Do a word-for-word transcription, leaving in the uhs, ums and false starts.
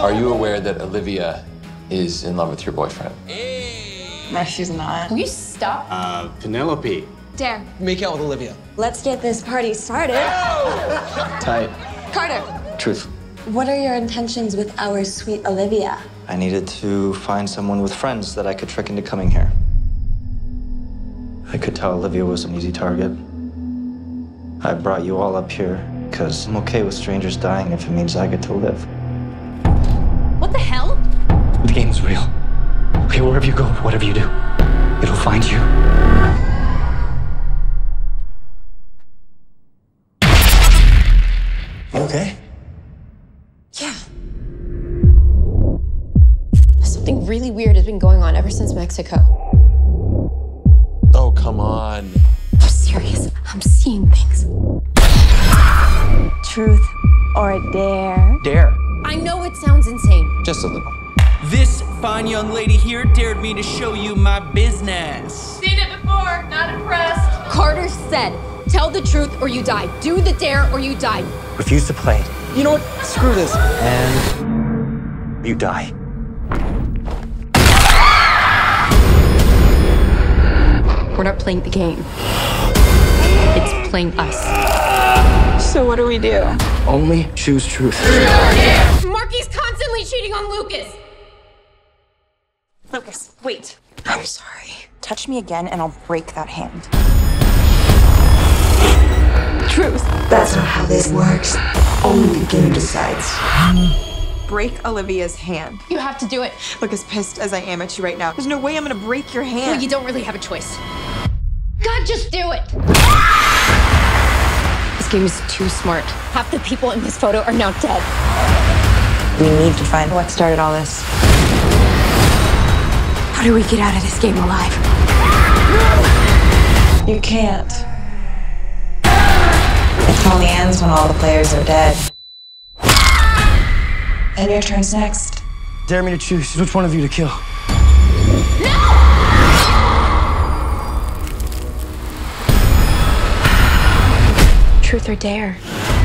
Are you aware that Olivia is in love with your boyfriend? No, she's not. Will you stop? Uh, Penelope. Darren. Make out with Olivia. Let's get this party started. Oh! Tight. Carter. Truth. What are your intentions with our sweet Olivia? I needed to find someone with friends that I could trick into coming here. I could tell Olivia was an easy target. I brought you all up here because I'm okay with strangers dying if it means I get to live. What the hell? The game's real. Okay, wherever you go, whatever you do, it'll find you. You okay? Yeah. Something really weird has been going on ever since Mexico. Oh, come on. I'm serious. I'm seeing things. Truth or dare? Dare. I know it sounds insane. Just a little. This fine young lady here dared me to show you my business. Seen it before, not impressed. Carter said, tell the truth or you die. Do the dare or you die. Refuse to play. You know what? Screw this. And you die. We're not playing the game. It's playing us. So what do we do? Only choose truth. Marky's constantly cheating on Lucas. Lucas, wait. I'm sorry. Touch me again and I'll break that hand. Truth. That's not how this works. Only the game decides. Break Olivia's hand. You have to do it. Look, as pissed as I am at you right now, there's no way I'm gonna break your hand. Well, you don't really have a choice. God, just do it! This game is too smart. Half the people in this photo are now dead. We need to find what started all this. How do we get out of this game alive? You can't. It only ends when all the players are dead. And your turn's next. Dare me to choose which one of you to kill. No! Truth or dare?